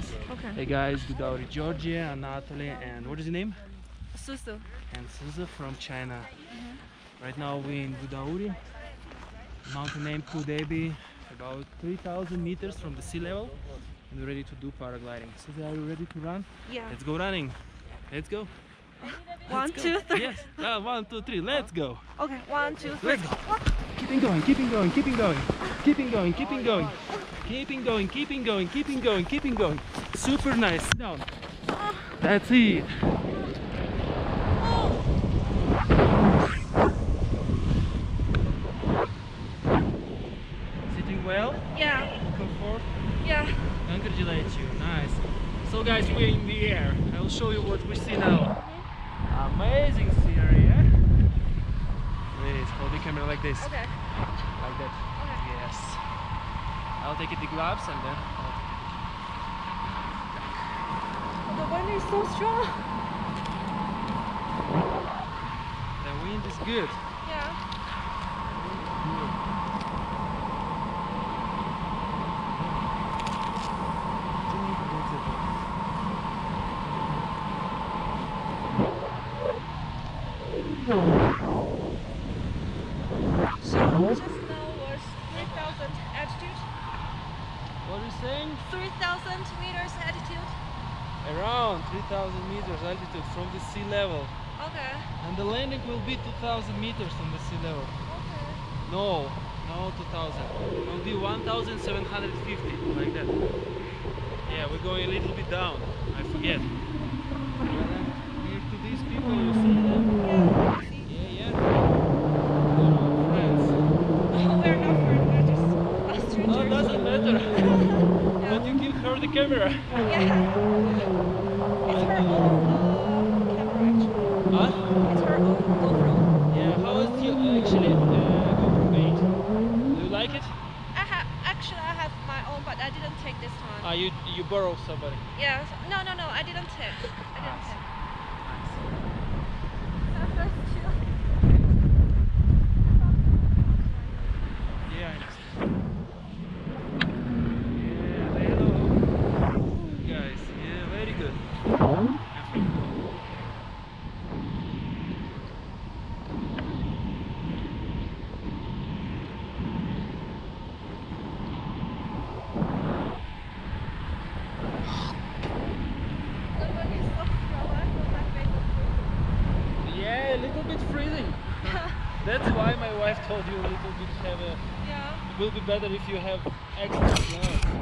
friends. Okay. Hey guys, Gudauri, Georgia, Anatoly, and what is your name? Susu. And Susu from China. Mm-hmm. Right now we're in Gudauri, mountain named Kudebi, about 3,000 meters from the sea level, and we're ready to do paragliding. Susu, are you ready to run? Yeah. Let's go running. Let's go. One, let's go. Two, three. Yes. 1, 2, 3. Let's go. Okay. 1, 2, 3. Let's go. Keeping going. Keeping going. Keeping going. Keeping going. Keeping going. Keeping going. Keeping going. Keeping going. Keeping going. Super nice. Down. That's it. Sitting well. Yeah. Comfort. Yeah. Congratulate you. Nice. So guys, we're in the air. I will show you what we see now. Amazing scenery, eh? Please hold the camera like this. Okay. Like that. Okay. Yes. I'll take it the gloves and then I'll take it. The wind is so strong. The wind is good. Yeah. So just now we're 3,000 altitude. What are you saying? 3,000 meters altitude. Around 3,000 meters altitude from the sea level. Okay. And the landing will be 2,000 meters from the sea level. Okay. No, no 2,000. It will be 1,750, like that. Yeah, we're going a little bit down. I forget. These people, you see them? Yeah, yeah, yeah. They're friends. Oh, we're not friends, we're just strangers. No, it doesn't matter. Yeah. But you give her the camera. Yeah. It's her own camera, actually. Huh? It's her own GoPro. Yeah, how is the actually GoPro made? Do you like it? I have my own, but I didn't take this time. Ah, you borrowed somebody? Yeah. So, no, I didn't take. I didn't take. That's why my wife told you a little bit have a. Yeah. It will be better if you have extra gloves.